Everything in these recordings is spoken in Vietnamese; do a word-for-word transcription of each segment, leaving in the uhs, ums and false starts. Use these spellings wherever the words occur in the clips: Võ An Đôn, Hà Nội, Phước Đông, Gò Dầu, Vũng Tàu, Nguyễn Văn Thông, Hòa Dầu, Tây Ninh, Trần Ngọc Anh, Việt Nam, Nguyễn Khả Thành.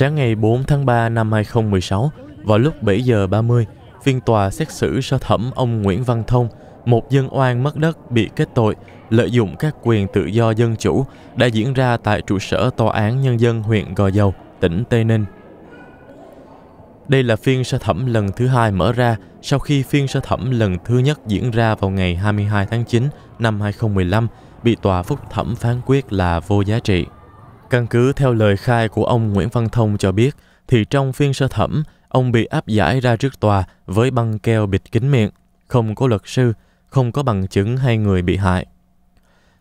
Sáng ngày bốn tháng ba năm hai nghìn không trăm mười sáu, vào lúc bảy giờ ba mươi, phiên tòa xét xử sơ thẩm ông Nguyễn Văn Thông, một dân oan mất đất bị kết tội lợi dụng các quyền tự do dân chủ, đã diễn ra tại trụ sở Tòa án Nhân dân huyện Gò Dầu, tỉnh Tây Ninh. Đây là phiên sơ thẩm lần thứ hai mở ra sau khi phiên sơ thẩm lần thứ nhất diễn ra vào ngày hai mươi hai tháng chín năm hai nghìn không trăm mười lăm bị tòa phúc thẩm phán quyết là vô giá trị. Căn cứ theo lời khai của ông Nguyễn Văn Thông cho biết, thì trong phiên sơ thẩm, ông bị áp giải ra trước tòa với băng keo bịt kín miệng, không có luật sư, không có bằng chứng hay người bị hại.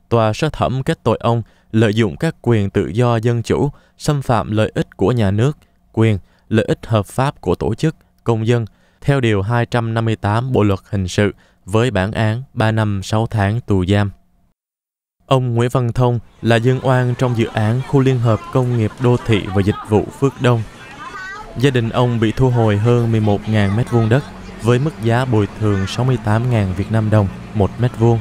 Tòa sơ thẩm kết tội ông lợi dụng các quyền tự do dân chủ, xâm phạm lợi ích của nhà nước, quyền, lợi ích hợp pháp của tổ chức, công dân, theo Điều hai trăm năm mươi tám Bộ Luật Hình sự với bản án ba năm sáu tháng tù giam. Ông Nguyễn Văn Thông là dân oan trong dự án khu liên hợp công nghiệp đô thị và dịch vụ Phước Đông. Gia đình ông bị thu hồi hơn mười một nghìn mét vuông đất với mức giá bồi thường sáu mươi tám nghìn Việt Nam đồng một mét vuông.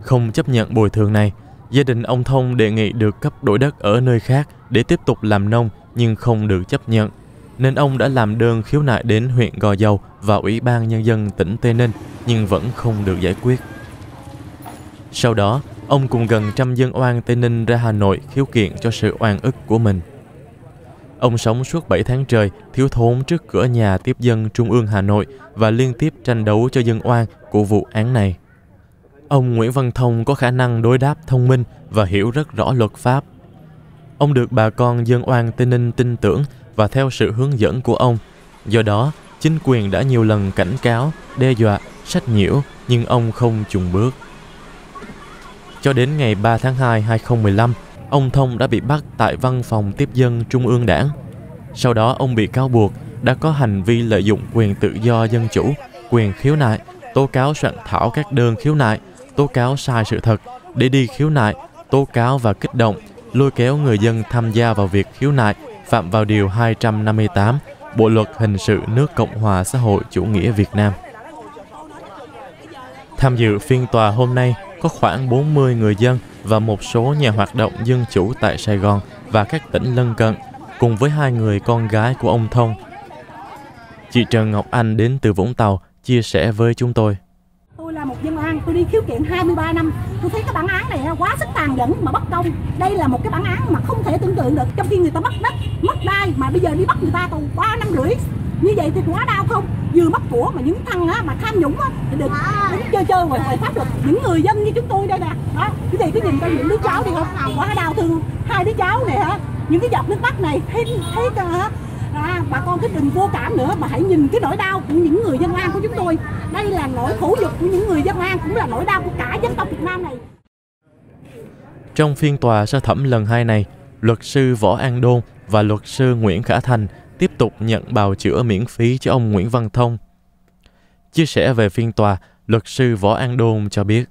Không chấp nhận bồi thường này, gia đình ông Thông đề nghị được cấp đổi đất ở nơi khác để tiếp tục làm nông nhưng không được chấp nhận, nên ông đã làm đơn khiếu nại đến huyện Gò Dầu và Ủy ban Nhân dân tỉnh Tây Ninh nhưng vẫn không được giải quyết. Sau đó, ông cùng gần trăm dân oan Tây Ninh ra Hà Nội khiếu kiện cho sự oan ức của mình. Ông sống suốt bảy tháng trời, thiếu thốn trước cửa nhà tiếp dân Trung ương Hà Nội và liên tiếp tranh đấu cho dân oan của vụ án này. Ông Nguyễn Văn Thông có khả năng đối đáp thông minh và hiểu rất rõ luật pháp. Ông được bà con dân oan Tây Ninh tin tưởng và theo sự hướng dẫn của ông. Do đó, chính quyền đã nhiều lần cảnh cáo, đe dọa, sách nhiễu nhưng ông không chùn bước. Cho đến ngày ba tháng hai năm hai nghìn không trăm mười lăm, ông Thông đã bị bắt tại văn phòng tiếp dân Trung ương Đảng. Sau đó ông bị cáo buộc đã có hành vi lợi dụng quyền tự do dân chủ, quyền khiếu nại, tố cáo soạn thảo các đơn khiếu nại, tố cáo sai sự thật, để đi khiếu nại, tố cáo và kích động, lôi kéo người dân tham gia vào việc khiếu nại, phạm vào Điều hai trăm năm mươi tám Bộ Luật Hình sự nước Cộng hòa xã hội chủ nghĩa Việt Nam. Tham dự phiên tòa hôm nay có khoảng bốn mươi người dân và một số nhà hoạt động dân chủ tại Sài Gòn và các tỉnh lân cận, cùng với hai người con gái của ông Thông. Chị Trần Ngọc Anh đến từ Vũng Tàu chia sẻ với chúng tôi. Tôi là một dân oan, tôi đi khiếu kiện hai mươi ba năm. Tôi thấy cái bản án này quá sức tàn nhẫn mà bất công. Đây là một cái bản án mà không thể tưởng tượng được. Trong khi người ta mất đất, mất đai mà bây giờ đi bắt người ta tù qua năm rưỡi. Như vậy thì quá đau không? Vừa mất của mà những thằng á, mà tham nhũng á, thì được đứng chơi chơi ngoài ngoài pháp luật. Những người dân như chúng tôi đây nè. Đó, quý vị cứ nhìn coi những đứa cháu thì không? Quá đau thương. Hai đứa cháu này hả? Những cái giọt nước mắt này thấy thấy hả? À, bà con cứ đừng vô cảm nữa mà hãy nhìn cái nỗi đau của những người dân oan của chúng tôi. Đây là nỗi khổ nhục của những người dân oan, cũng là nỗi đau của cả dân tộc Việt Nam này. Trong phiên tòa sơ thẩm lần hai này, luật sư Võ An Đôn và luật sư Nguyễn Khả Thành tiếp tục nhận bào chữa miễn phí cho ông Nguyễn Văn Thông. Chia sẻ về phiên tòa, luật sư Võ An Đôn cho biết.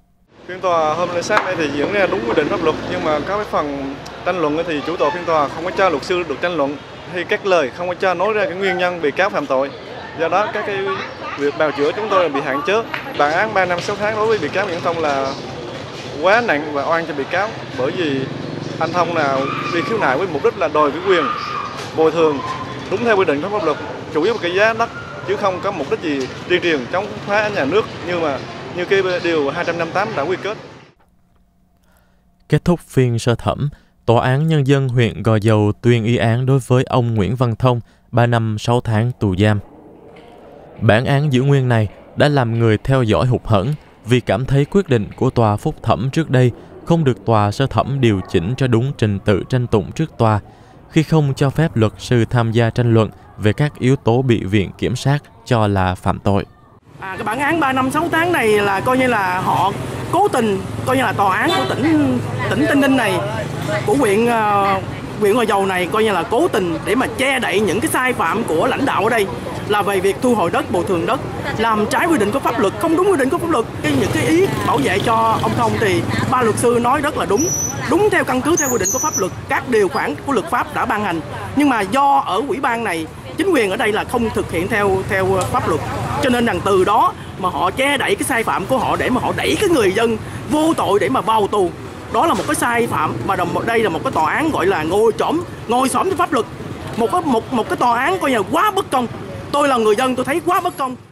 Phiên tòa hôm nay sáng nay thì diễn ra đúng quy định pháp luật, nhưng mà các cái phần tranh luận thì chủ tọa phiên tòa không có cho luật sư được tranh luận, thì các lời không có cho nói ra cái nguyên nhân bị cáo phạm tội. Do đó các cái việc bào chữa chúng tôi là bị hạn chế. Bản án ba năm sáu tháng đối với bị cáo Nguyễn Thông là quá nặng và oan cho bị cáo, bởi vì anh Thông nào đi khiếu nại với mục đích là đòi cái quyền bồi thường đúng theo quy định của pháp luật, chủ yếu là cái giá đất, chứ không có mục đích gì tuyên truyền chống phá nhà nước như mà như cái điều hai trăm năm mươi tám đã quy kết. Kết thúc phiên sơ thẩm, Tòa án Nhân dân huyện Gò Dầu tuyên y án đối với ông Nguyễn Văn Thông ba năm sáu tháng tù giam. Bản án giữ nguyên này đã làm người theo dõi hụt hẫng vì cảm thấy quyết định của tòa phúc thẩm trước đây không được tòa sơ thẩm điều chỉnh cho đúng trình tự tranh tụng trước tòa, khi không cho phép luật sư tham gia tranh luận về các yếu tố bị viện kiểm sát cho là phạm tội. À, cái bản án ba năm sáu tháng này là coi như là họ cố tình, coi như là tòa án của tỉnh tỉnh Tây Ninh này, của huyện uh, huyện Hòa Dầu này, coi như là cố tình để mà che đậy những cái sai phạm của lãnh đạo ở đây là về việc thu hồi đất, bồi thường đất, làm trái quy định của pháp luật, không đúng quy định của pháp luật. Cái những cái ý bảo vệ cho ông Thông thì ba luật sư nói rất là đúng, đúng theo căn cứ theo quy định của pháp luật, các điều khoản của luật pháp đã ban hành. Nhưng mà do ở ủy ban này, chính quyền ở đây là không thực hiện theo theo pháp luật, cho nên rằng từ đó mà họ che đậy cái sai phạm của họ để mà họ đẩy cái người dân vô tội để mà vào tù. Đó là một cái sai phạm mà đồng đây là một cái tòa án gọi là ngồi chỏm, ngồi xổm cho pháp luật. một cái một một cái tòa án coi như là quá bất công. Tôi là người dân tôi thấy quá bất công.